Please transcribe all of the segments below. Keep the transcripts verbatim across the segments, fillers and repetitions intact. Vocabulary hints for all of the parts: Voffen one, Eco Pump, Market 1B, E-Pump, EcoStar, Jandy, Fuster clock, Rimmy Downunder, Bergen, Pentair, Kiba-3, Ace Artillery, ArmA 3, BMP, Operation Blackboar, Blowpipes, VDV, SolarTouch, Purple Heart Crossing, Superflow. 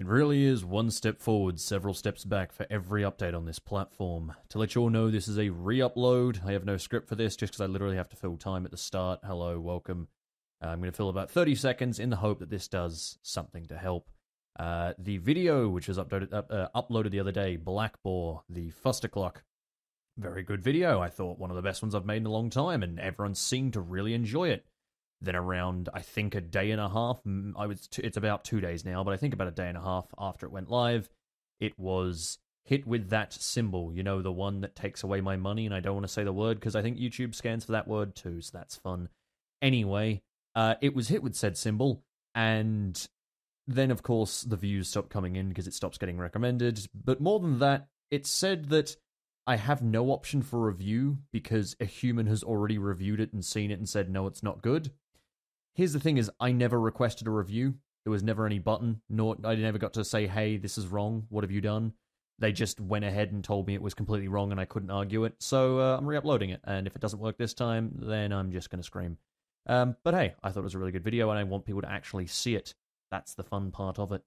It really is one step forward, several steps back for every update on this platform. To let you all know, this is a re-upload. I have no script for this just because I literally have to fill time at the start. Hello, welcome. Uh, I'm going to fill about thirty seconds in the hope that this does something to help. Uh, the video, which was uploaded, up, uh, uploaded the other day, Blackboar, the Fuster clock. Very good video, I thought. One of the best ones I've made in a long time, and everyone seemed to really enjoy it. Then around, I think, a day and a half, I was t it's about two days now, but I think about a day and a half after it went live, it was hit with that symbol, you know, the one that takes away my money, and I don't want to say the word because I think YouTube scans for that word too, so that's fun. Anyway, uh, it was hit with said symbol, and then, of course, the views stopped coming in because it stops getting recommended. But more than that, it said that I have no option for review because a human has already reviewed it and seen it and said, no, it's not good. Here's the thing is, I never requested a review. There was never any button. Nor, I never got to say, hey, this is wrong. What have you done? They just went ahead and told me it was completely wrong and I couldn't argue it. So uh, I'm re-uploading it. And if it doesn't work this time, then I'm just going to scream. Um, but hey, I thought it was a really good video and I want people to actually see it. That's the fun part of it.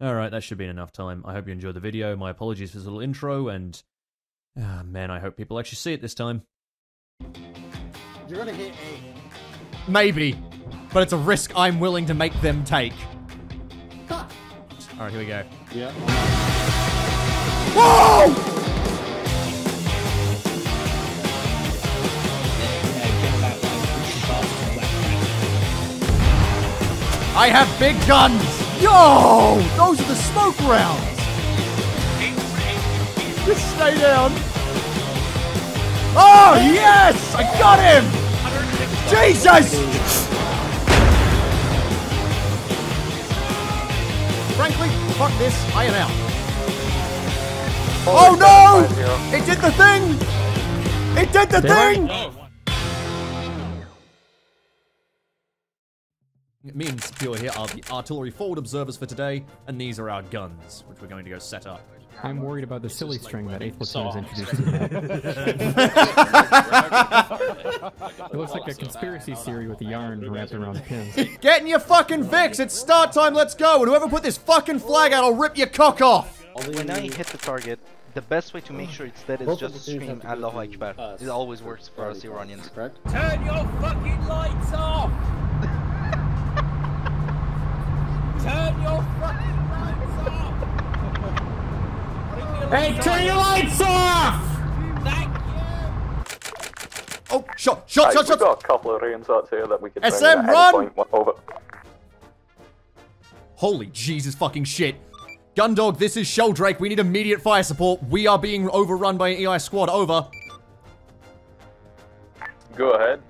All right, that should be enough time. I hope you enjoyed the video. My apologies for this little intro and... Ah, oh, man, I hope people actually see it this time. You're gonna get A. Maybe. But it's a risk I'm willing to make them take. Huh. Alright, here we go. Yeah. Whoa! I have big guns! Yo! Those are the smoke rounds! Just stay down. Oh, yes! I got him! Jesus! Frankly, fuck this. I am out. Oh, no! It did the thing! It did the thing! It means pure here are the artillery forward observers for today, and these are our guns, which we're going to go set up. I'm worried about the silly string that eighth platoon is introducing. It looks like a conspiracy theory with the yarn wrapped around pins. Get in your fucking Vicks! It's start time, let's go! And whoever put this fucking flag out, I'll rip your cock off! When I hit the target, the best way to make sure it's dead is just scream Allahu Akbar. It always works for us Iranians. Correct? Turn your fucking lights off! Turn your fucking lights off! Hey, turn your lights off! Thank you! Oh, shot, shot, right, shot, shot! We've got a couple of rains out here that we can S M, bring at any point over. Holy Jesus fucking shit. Gundog, this is Sheldrake. We need immediate fire support. We are being overrun by an E I squad. Over. Go ahead.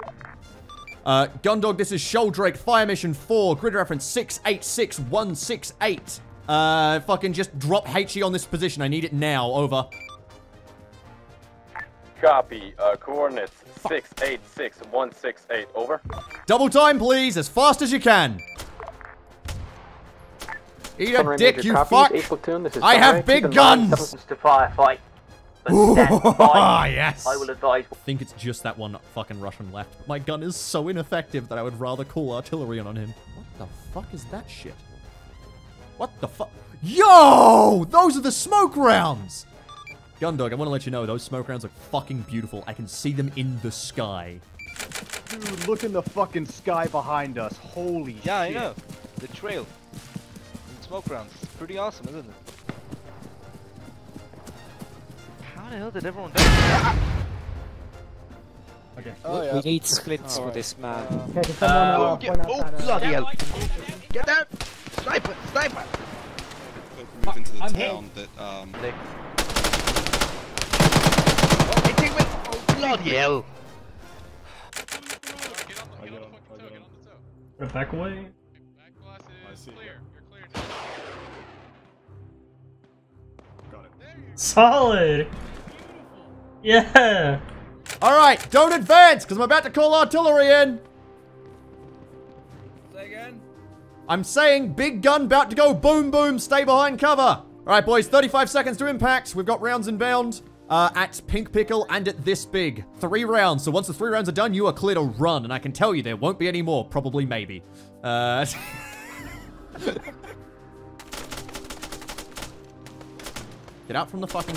Uh, Gundog, this is Sheldrake. Fire mission four. Grid reference six eight six one six eight. Uh, fucking just drop HE on this position. I need it now. Over. Copy. Uh, coordinates six eight six one six eight. Over. Double time, please, as fast as you can. Eat a dick, you fuck! I have big guns. To firefight. Ah, yes. I will advise. I think it's just that one fucking Russian left. My gun is so ineffective that I would rather call artillery on him. What the fuck is that shit? What the fuck? Yo! Those are the smoke rounds! Gundog, I want to let you know, those smoke rounds look fucking beautiful. I can see them in the sky. Dude, look in the fucking sky behind us. Holy shit. Yeah, I know. The trail. The smoke rounds. It's pretty awesome, isn't it? How the hell did everyone die? Okay. Oh, yeah. We need splits oh, for this man. Okay, uh, oh, get, oh, bloody hell. Get out! Sniper! Sniper! Move into the I'm town hit. That, um... They... Oh, hitting with... Oh, bloody hell! Get on the tower, get on the tower. Back away? Back glass is clear. You're clear. Got it. Solid! Yeah! Alright, don't advance, because I'm about to call artillery in! Say again? I'm saying big gun about to go boom boom, stay behind cover. All right, boys, thirty-five seconds to impact. We've got rounds inbound uh, at Pink Pickle and at This Big. Three rounds, so once the three rounds are done, you are clear to run, and I can tell you there won't be any more, probably maybe. Uh... Get out from the fucking...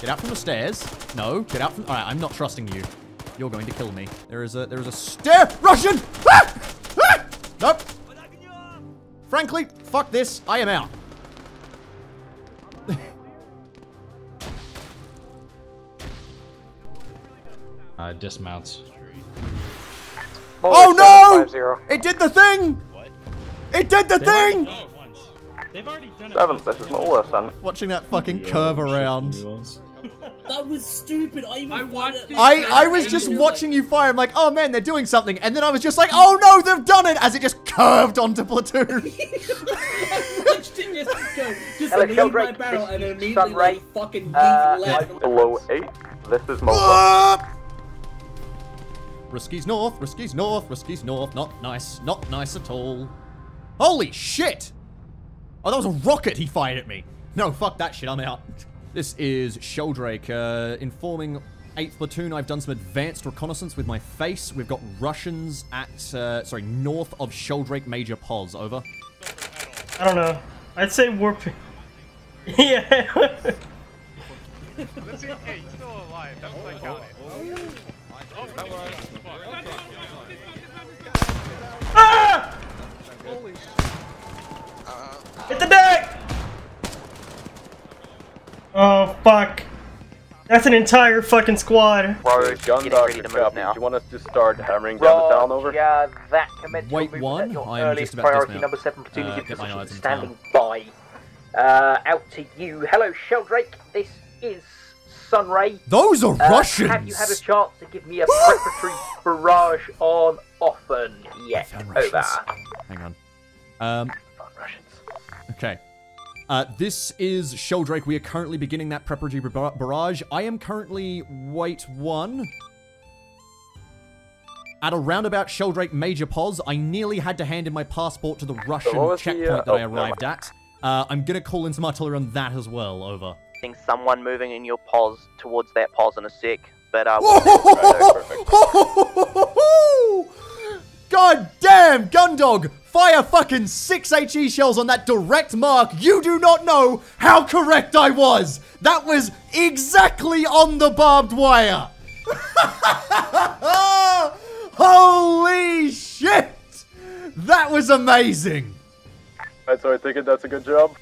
Get out from the stairs. No, get out from... All right, I'm not trusting you. You're going to kill me. There is a... There is a stair... Russian! Ah! Ah! Nope. Frankly, fuck this. I am out. Uh, dismounts. Oh, oh no! It did the thing! What? It did the They've thing! Already They've already done it. Seventh, this is my worst son. Watching that fucking yeah, curve around. That was stupid. I even I watched it. I, I was just watching you fire. I'm like, oh man, they're doing something. And then I was just like, oh no, they've done it! As it just curved onto platoon. I watched it yesterday. Just leave my barrel and immediately like, fucking uh, left. Below eight. This is my worst. Risky's north, Risky's north, Risky's north. Not nice, not nice at all. Holy shit! Oh, that was a rocket he fired at me. No, fuck that shit, I'm out. This is Sheldrake, uh, informing eighth Platoon. I've done some advanced reconnaissance with my face. We've got Russians at, uh, sorry, north of Sheldrake Major Pos. Over. I don't know. I'd say warp. Yeah. That's okay, you're still alive. That's what I got it. Ah! Hit the deck! Oh fuck! That's an entire fucking squad. We're getting ready to move now. Do you want us to start hammering down the town over? Yeah, that commencement. Wait one. I'm just about to dismount. Priority number seven platoon is in position, standing by. Uh, out to you. Hello, Sheldrake. This is Sunray. Those are uh, Russians! Have you had a chance to give me a preparatory barrage on Offen yet? Over. Hang on. Um, Russians. Okay. Uh, this is Sheldrake. We are currently beginning that preparatory bar barrage. I am currently wait one. At a roundabout Sheldrake Major Pos, I nearly had to hand in my passport to the Russian so checkpoint the, uh, that oh, I arrived no. at. Uh, I'm gonna call in some artillery on that as well. Over. Someone moving in your pause towards that pause in a sec, but uh, God damn, Gundog, fire fucking six HE shells on that direct mark. You do not know how correct I was. That was exactly on the barbed wire. Holy shit, that was amazing. That's all right, so I think that's a good job.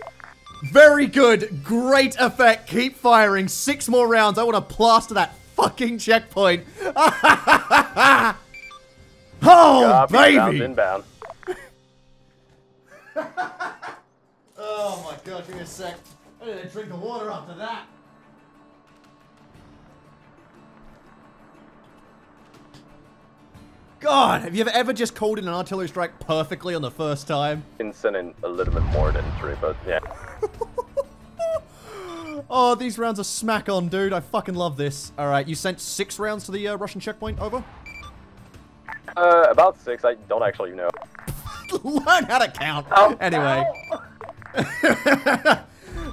Very good. Great effect. Keep firing. Six more rounds. I want to plaster that fucking checkpoint. Oh, God, baby. Inbound. Oh, my God. Give me a sec. I didn't drink the water after that. God, have you ever, ever just called in an artillery strike perfectly on the first time? Been sending a little bit more than three, but yeah. Oh, these rounds are smack on, dude. I fucking love this. All right, you sent six rounds to the uh, Russian checkpoint. Over. Uh, about six. I don't actually know. Learn how to count. Oh, anyway. Oh.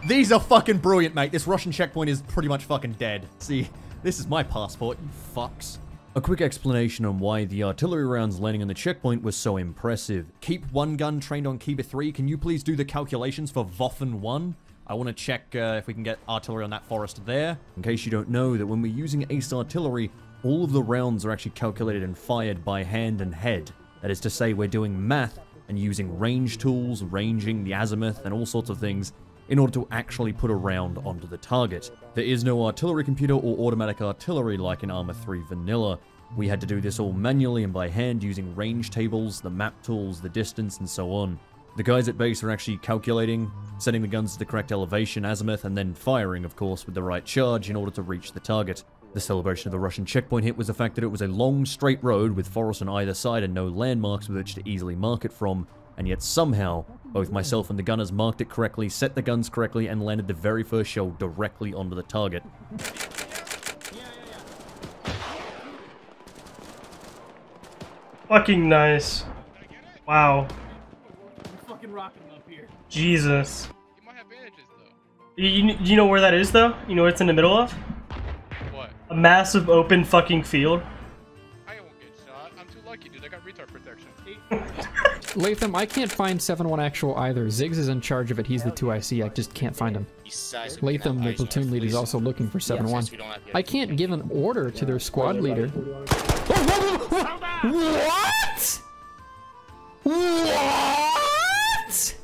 These are fucking brilliant, mate. This Russian checkpoint is pretty much fucking dead. See, this is my passport, you fucks. A quick explanation on why the artillery rounds landing on the checkpoint was so impressive. Keep one gun trained on Kiba three. Can you please do the calculations for Voffen one? I want to check uh, if we can get artillery on that forest there. In case you don't know that when we're using Ace Artillery, all of the rounds are actually calculated and fired by hand and head. That is to say, we're doing math and using range tools, ranging the azimuth and all sorts of things in order to actually put a round onto the target. There is no artillery computer or automatic artillery like in ArmA three vanilla. We had to do this all manually and by hand using range tables, the map tools, the distance, and so on. The guys at base are actually calculating, setting the guns to the correct elevation, azimuth, and then firing, of course, with the right charge in order to reach the target. The celebration of the Russian checkpoint hit was the fact that it was a long, straight road with forest on either side and no landmarks with which to easily mark it from, and yet somehow, both myself and the gunners marked it correctly, set the guns correctly, and landed the very first shell directly onto the target. Yeah, yeah, yeah. Fucking nice. Wow. We're fucking rocking up here. Jesus. You might have bandages, though. You, you, you know where that is, though? You know what it's in the middle of? What? A massive open fucking field. I won't get shot. I'm too lucky, dude. I got retard protection. Eight Latham, I can't find seven one actual either. Ziggs is in charge of it. He's the two I C. I just can't find him. Latham, the platoon lead, is also looking for seven one. I can't give an order to their squad leader. What? What?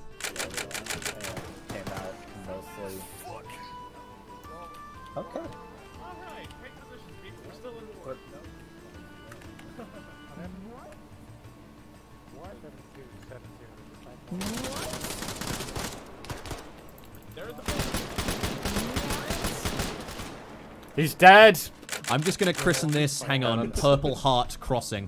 Okay. He's dead! I'm just gonna christen this, hang on, Purple Heart Crossing.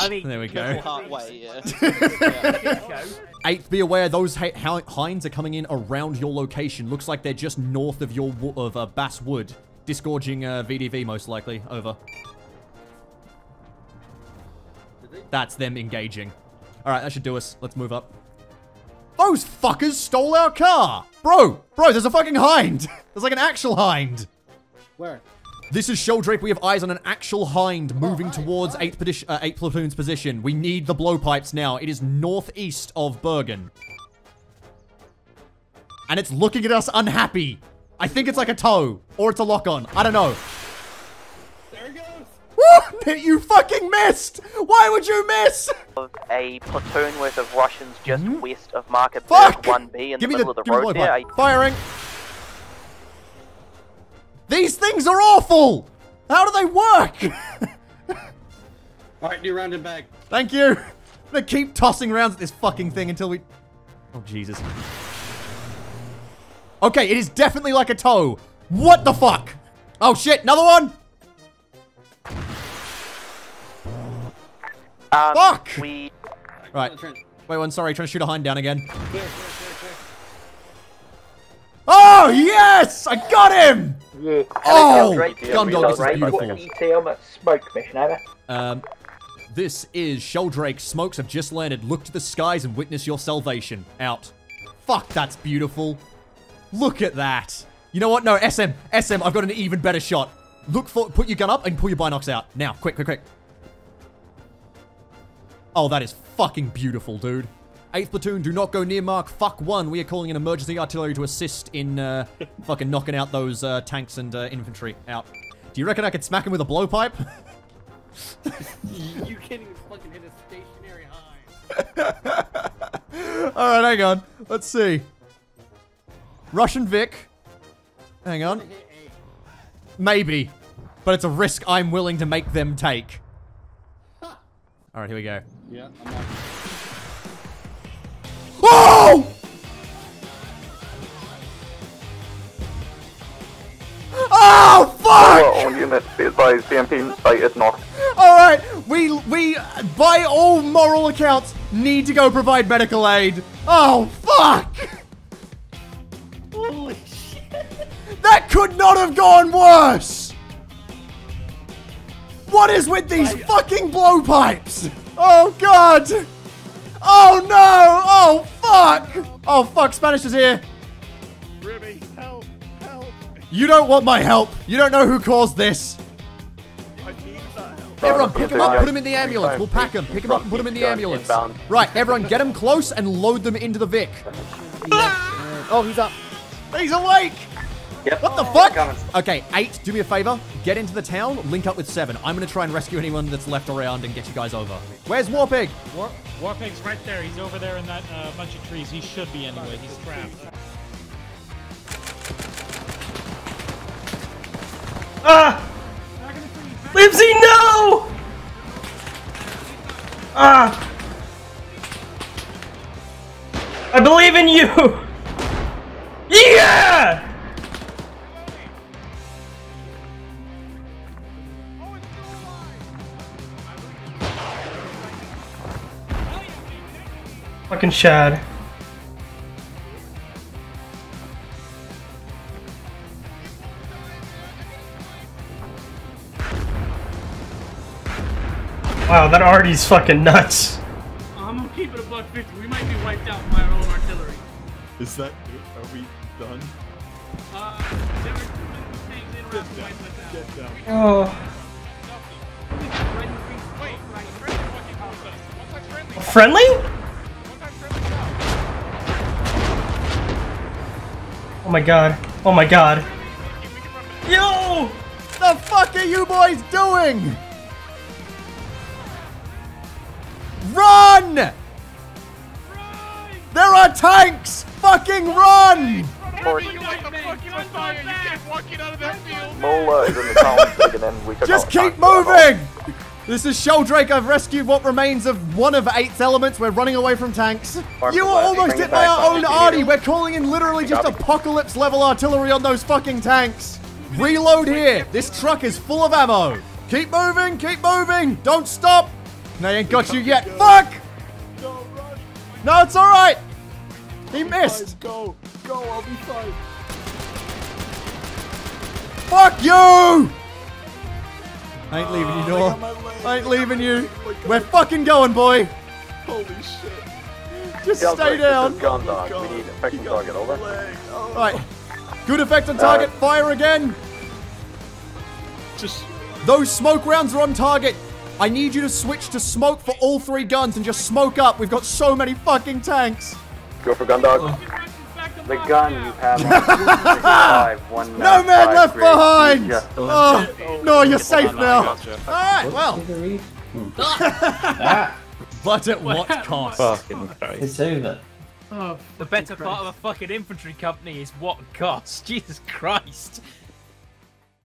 I mean, there we go. Purple Heart Way, yeah. Yeah. Eighth, be aware those hinds are coming in around your location. Looks like they're just north of your wo of uh, Bass Wood. Disgorging uh, V D V most likely, over. That's them engaging. Alright, that should do us. Let's move up. Those fuckers stole our car! Bro! Bro, there's a fucking hind! There's like an actual hind! Where? This is Shoaldrake. We have eyes on an actual hind moving oh, hi, towards hi. eighth, uh, eighth Platoon's position. We need the blowpipes now. It is northeast of Bergen. And it's looking at us unhappy. I think it's like a tow. Or it's a lock-on. I don't know. There it goes! Woo! You fucking missed! Why would you miss? A platoon worth of Russians just mm-hmm. west of Market one B in the middle the, of the give road me the there. Firing! These things are awful! How do they work? Alright, new round and back. Thank you! I'm gonna keep tossing rounds at this fucking thing until we... Oh, Jesus. Okay, it is definitely like a tow. What the fuck? Oh shit, another one? Um, fuck! We... Right. Wait, one, sorry, trying to shoot a hind down again. Clear, clear, clear, clear. Oh, yes! I got him! Yeah. Oh! Gun dog, this is beautiful. Smoke mission, over. Um, this is Shoaldrake. Smokes have just landed. Look to the skies and witness your salvation. Out. Fuck, that's beautiful. Look at that. You know what? No, S M. S M, I've got an even better shot. Look for- put your gun up and pull your binocs out. Now, quick, quick, quick. Oh, that is fucking beautiful, dude. eighth Platoon, do not go near Mark Fuck one. We are calling in emergency artillery to assist in uh, fucking knocking out those uh, tanks and uh, infantry out. Do you reckon I could smack him with a blowpipe? You can't even fucking hit a stationary hind. Alright, hang on. Let's see. Russian Vic. Hang on. Maybe. But it's a risk I'm willing to make them take. All right, here we go. Yeah, I'm not. Oh! Oh, fuck! All units, be advised, B M P site is knocked. All right, we, we, by all moral accounts, need to go provide medical aid. Oh, fuck! Holy shit. That could not have gone worse! What is with these fucking blowpipes? Oh, God. Oh, no. Oh, fuck. Oh, fuck. Spanish is here. Rimmy, help. Help. You don't want my help. You don't know who caused this. I need that help. Everyone, pick him up. Put him in the ambulance. We'll pack him. Pick him up and put him in the ambulance. Right, everyone, get him close and load them into the Vic. Oh, he's up. He's awake. Yep. What the fuck? Okay, eight, do me a favor. Get into the town, link up with seven. I'm gonna try and rescue anyone that's left around and get you guys over. Where's Warpig? War Warpig's right there. He's over there in that uh, bunch of trees. He should be anyway. He's trapped. Ah! Limsy, no! Ah! I believe in you! Yeah! Fucking Shad. Wow, that Artie's fucking nuts. I'm gonna keep it a buck fifty. We might be wiped out by our own artillery. Is that it? Are we done? Uh, Oh. Friendly? Oh my god. Oh my god. Yo! The fuck are you boys doing? Run! Run! There are tanks! Fucking run! Just keep moving! This is Sheldrake. I've rescued what remains of one of eight's elements. We're running away from tanks. You were almost hit by our own arty. We're calling in literally just apocalypse level artillery on those fucking tanks. Reload here. This truck is full of ammo. Keep moving, keep moving. Don't stop. They ain't got you yet. Fuck! No, it's alright. He missed. Go, go, I'll be fine. Fuck you! I ain't leaving you, Noah. I ain't leaving you. We're fucking going, boy. Holy shit. Just stay down. We need effective target, over. Right. Good effect on target. Fire again. Just those smoke rounds are on target. I need you to switch to smoke for all three guns and just smoke up. We've got so many fucking tanks. Go for gun dog. Oh. The gun you have on five one nine. No man left behind! Oh, no, you're safe now. Gotcha. Alright, well. ah. But at what cost? Fucking it's over. Oh, the better part of a fucking infantry company is what cost. Jesus Christ.